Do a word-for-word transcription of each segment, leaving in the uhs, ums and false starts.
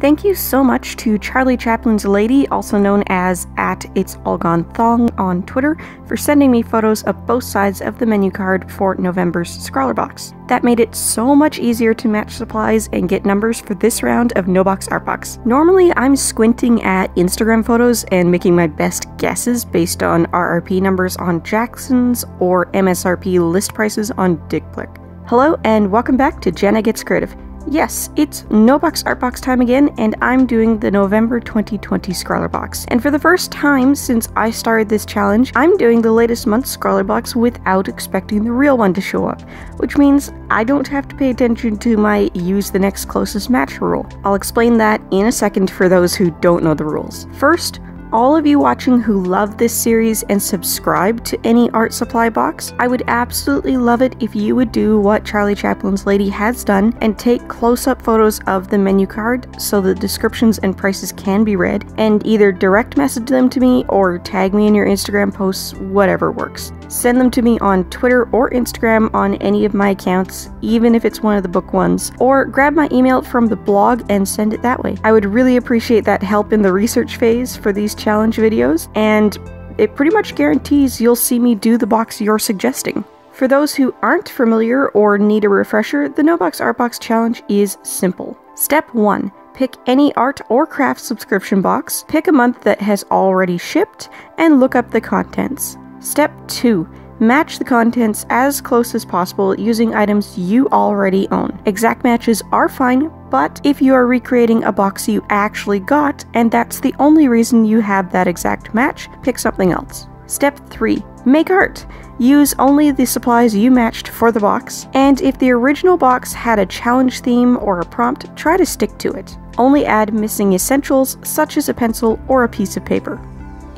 Thank you so much to Charlie Chaplin's Lady, also known as at It's All Gone Thong on Twitter, for sending me photos of both sides of the menu card for November's ScrawlrBox. That made it so much easier to match supplies and get numbers for this round of NoBoxArtBox. Normally I'm squinting at Instagram photos and making my best guesses based on R R P numbers on Jackson's or M S R P list prices on Dick Blick. Hello and welcome back to Jenna Gets Creative. Yes, it's NoBoxArtBox time again, and I'm doing the November twenty twenty ScrawlrBox. And for the first time since I started this challenge, I'm doing the latest month's ScrawlrBox without expecting the real one to show up, which means I don't have to pay attention to my use the next closest match rule. I'll explain that in a second for those who don't know the rules. First, all of you watching who love this series and subscribe to any art supply box, I would absolutely love it if you would do what Charlie Chaplin's Lady has done and take close-up photos of the menu card so the descriptions and prices can be read, and either direct message them to me or tag me in your Instagram posts, whatever works. Send them to me on Twitter or Instagram on any of my accounts, even if it's one of the book ones, or grab my email from the blog and send it that way. I would really appreciate that help in the research phase for these challenge videos, and it pretty much guarantees you'll see me do the box you're suggesting. For those who aren't familiar or need a refresher, the NoBoxArtBox challenge is simple. Step one. Pick any art or craft subscription box, pick a month that has already shipped, and look up the contents. Step two. Match the contents as close as possible using items you already own. Exact matches are fine, but if you are recreating a box you actually got, and that's the only reason you have that exact match, pick something else. Step three. Make art. Use only the supplies you matched for the box, and if the original box had a challenge theme or a prompt, try to stick to it. Only add missing essentials such as a pencil or a piece of paper.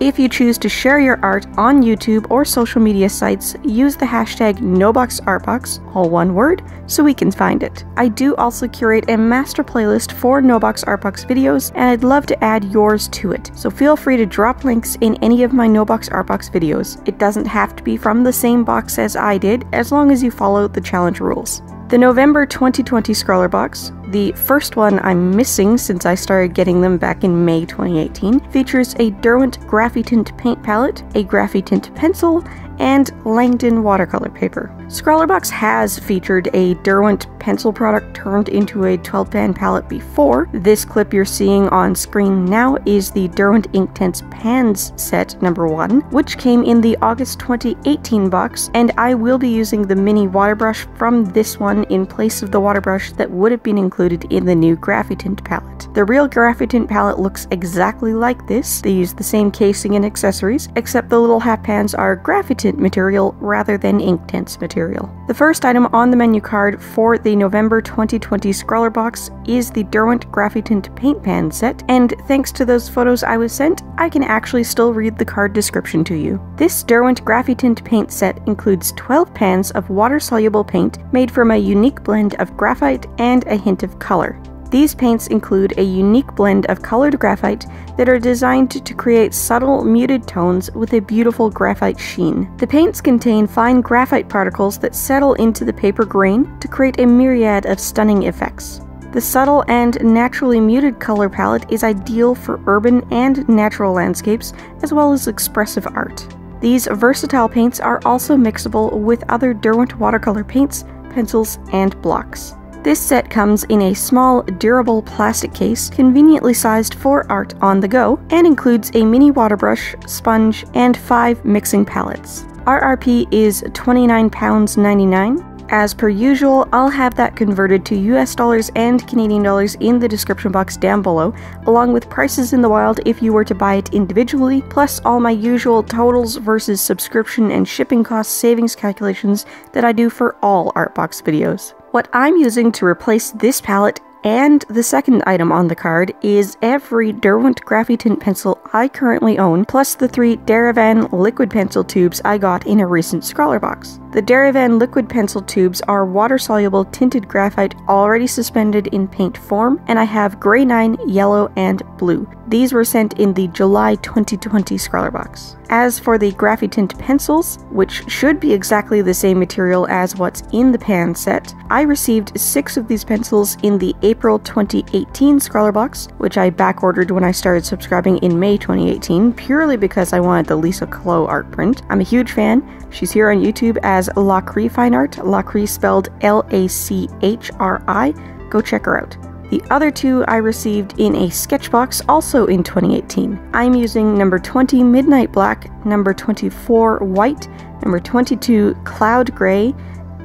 If you choose to share your art on YouTube or social media sites, use the hashtag NoBoxArtBox, all one word, so we can find it. I do also curate a master playlist for NoBoxArtBox videos, and I'd love to add yours to it, so feel free to drop links in any of my NoBoxArtBox videos. It doesn't have to be from the same box as I did, as long as you follow the challenge rules. The November twenty twenty ScrawlrBox, the first one I'm missing since I started getting them back in May twenty eighteen, features a Derwent Graphitint paint palette, a Graphitint pencil, and Langton watercolor paper. ScrawlrBox has featured a Derwent pencil product turned into a twelve pan palette before. This clip you're seeing on screen now is the Derwent Inktense Pans set number one, which came in the August twenty eighteen box, and I will be using the mini water brush from this one in place of the water brush that would have been included in the new Graphitint palette. The real Graphitint palette looks exactly like this. They use the same casing and accessories, except the little half pans are Graphitint material rather than Inktense material. The first item on the menu card for the November twenty twenty ScrawlrBox is the Derwent Graphitint paint pan set, and thanks to those photos I was sent, I can actually still read the card description to you. This Derwent Graphitint paint set includes twelve pans of water-soluble paint made from a unique blend of graphite and a hint of color. These paints include a unique blend of colored graphite that are designed to create subtle, muted tones with a beautiful graphite sheen. The paints contain fine graphite particles that settle into the paper grain to create a myriad of stunning effects. The subtle and naturally muted color palette is ideal for urban and natural landscapes, as well as expressive art. These versatile paints are also mixable with other Derwent watercolor paints, pencils, and blocks. This set comes in a small, durable plastic case, conveniently sized for art on the go, and includes a mini water brush, sponge, and five mixing palettes. R R P is twenty-nine pounds ninety-nine. As per usual, I'll have that converted to U S dollars and Canadian dollars in the description box down below, along with prices in the wild if you were to buy it individually, plus all my usual totals versus subscription and shipping cost savings calculations that I do for all Artbox videos. What I'm using to replace this palette and the second item on the card is every Derwent Graphitint pencil I currently own, plus the three Derivan liquid pencil tubes I got in a recent ScrawlrBox. The Derivan liquid pencil tubes are water-soluble tinted graphite already suspended in paint form, and I have gray nine, yellow, and blue. These were sent in the July twenty twenty ScrawlrBox. As for the Graphitint pencils, which should be exactly the same material as what's in the pan set, I received six of these pencils in the April twenty eighteen ScrawlrBox, which I backordered when I started subscribing in May twenty eighteen, purely because I wanted the Lisa Klo art print. I'm a huge fan. She's here on YouTube as Lachry Fine Art, Lachry spelled L A C H R I. Go check her out. The other two I received in a sketchbox, also in twenty eighteen. I'm using number twenty Midnight Black, number twenty-four White, number twenty-two Cloud Grey,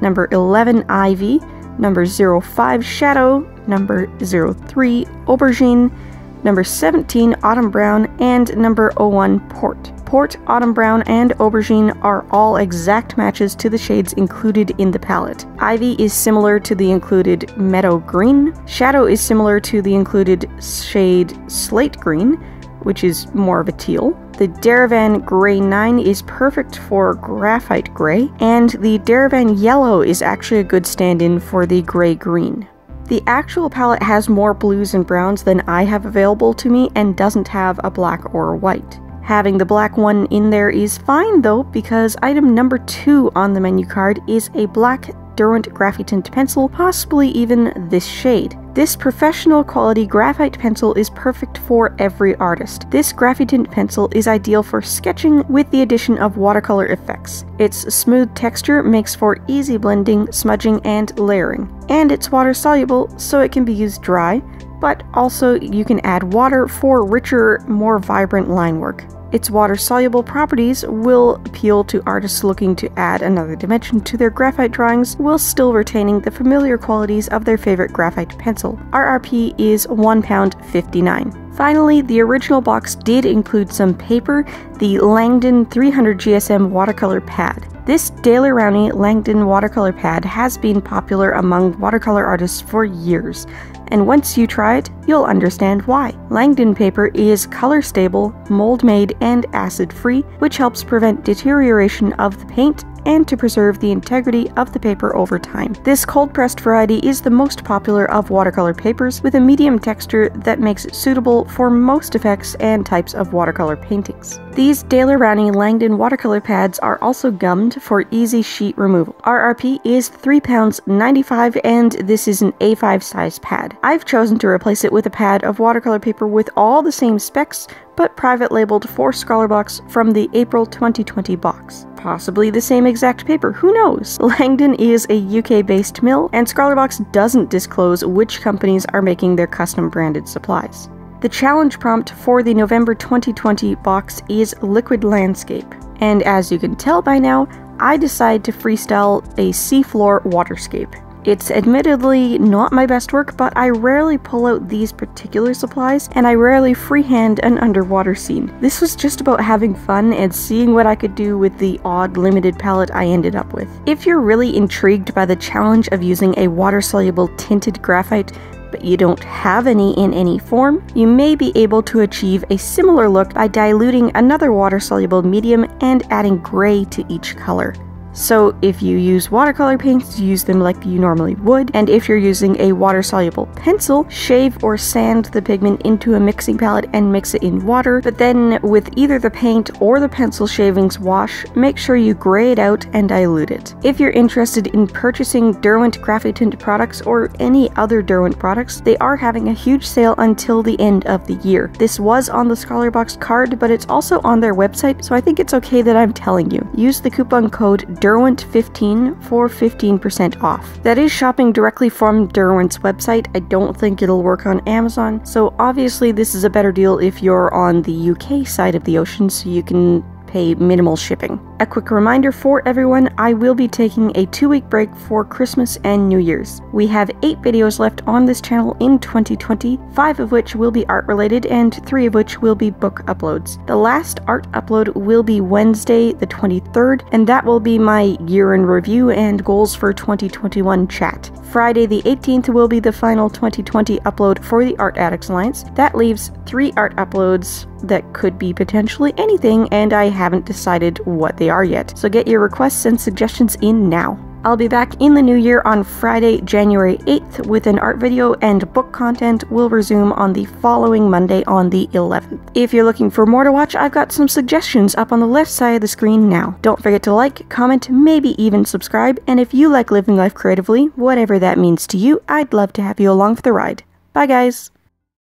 number eleven Ivy, number zero five Shadow, number zero three Aubergine, number seventeen Autumn Brown, and number zero one Port. Port, Autumn Brown, and Aubergine are all exact matches to the shades included in the palette. Ivy is similar to the included Meadow Green. Shadow is similar to the included shade Slate Green, which is more of a teal. The Derivan Grey nine is perfect for Graphite Grey, and the Derivan Yellow is actually a good stand-in for the Grey Green. The actual palette has more blues and browns than I have available to me and doesn't have a black or a white. Having the black one in there is fine though, because item number two on the menu card is a black Derwent Graphitint pencil, possibly even this shade. This professional quality graphite pencil is perfect for every artist. This Graphitint pencil is ideal for sketching with the addition of watercolor effects. Its smooth texture makes for easy blending, smudging, and layering. And it's water soluble, so it can be used dry, but also you can add water for richer, more vibrant line work. Its water-soluble properties will appeal to artists looking to add another dimension to their graphite drawings while still retaining the familiar qualities of their favorite graphite pencil. R R P is one pound fifty-nine. Finally, the original box did include some paper, the Langton three hundred G S M watercolor pad. This Daler Rowney Langton watercolor pad has been popular among watercolor artists for years, and once you try it, you'll understand why. Langton paper is color stable, mold made, and acid free, which helps prevent deterioration of the paint and to preserve the integrity of the paper over time. This cold-pressed variety is the most popular of watercolor papers, with a medium texture that makes it suitable for most effects and types of watercolor paintings. These Daler Rowney Langton watercolor pads are also gummed for easy sheet removal. R R P is three pounds ninety-five, and this is an A five size pad. I've chosen to replace it with a pad of watercolor paper with all the same specs, but private labeled for ScrawlrBox from the April twenty twenty box. Possibly the same exact paper, who knows? Langton is a U K-based mill, and ScrawlrBox doesn't disclose which companies are making their custom branded supplies. The challenge prompt for the November twenty twenty box is Liquid Landscape, and as you can tell by now, I decide to freestyle a seafloor waterscape. It's admittedly not my best work, but I rarely pull out these particular supplies, and I rarely freehand an underwater scene. This was just about having fun and seeing what I could do with the odd limited palette I ended up with. If you're really intrigued by the challenge of using a water-soluble tinted graphite, but you don't have any in any form, you may be able to achieve a similar look by diluting another water-soluble medium and adding gray to each color. So if you use watercolor paints, use them like you normally would, and if you're using a water-soluble pencil, shave or sand the pigment into a mixing palette and mix it in water, but then with either the paint or the pencil shavings wash, make sure you gray it out and dilute it. If you're interested in purchasing Derwent Graphitint products or any other Derwent products, they are having a huge sale until the end of the year. This was on the ScrawlrBox card, but it's also on their website, so I think it's okay that I'm telling you. Use the coupon code Derwent fifteen for fifteen percent off. That is shopping directly from Derwent's website. I don't think it'll work on Amazon, so obviously this is a better deal if you're on the U K side of the ocean, so you can pay minimal shipping. A quick reminder for everyone, I will be taking a two-week break for Christmas and New Year's. We have eight videos left on this channel in twenty twenty, five of which will be art-related and three of which will be book uploads. The last art upload will be Wednesday the twenty-third, and that will be my year-in review and goals for twenty twenty-one chat. Friday the eighteenth will be the final twenty twenty upload for the Art Addicts Alliance. That leaves three art uploads that could be potentially anything, and I haven't decided what they they are yet, so get your requests and suggestions in now. I'll be back in the new year on Friday, January eighth with an art video, and book content will resume on the following Monday on the eleventh. If you're looking for more to watch, I've got some suggestions up on the left side of the screen now. Don't forget to like, comment, maybe even subscribe, and if you like living life creatively, whatever that means to you, I'd love to have you along for the ride. Bye guys!